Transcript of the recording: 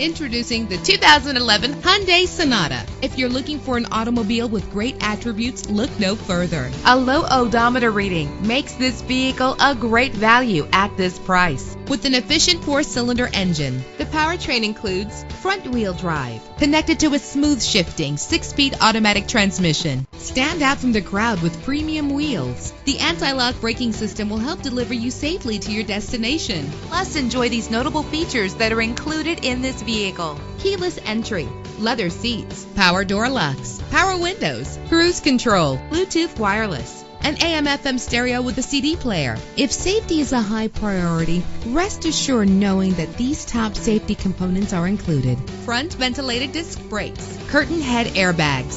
Introducing the 2011 Hyundai Sonata. If you're looking for an automobile with great attributes, look no further. A low odometer reading makes this vehicle a great value at this price. With an efficient 4-cylinder engine, the powertrain includes front-wheel drive, connected to a smooth shifting 6-speed automatic transmission. Stand out from the crowd with premium wheels. The anti-lock braking system will help deliver you safely to your destination. Plus, enjoy these notable features that are included in this vehicle: keyless entry, leather seats, power door locks, power windows, cruise control, Bluetooth wireless, an AM/FM stereo with a CD player. If safety is a high priority, rest assured knowing that these top safety components are included: front ventilated disc brakes, curtain head airbags,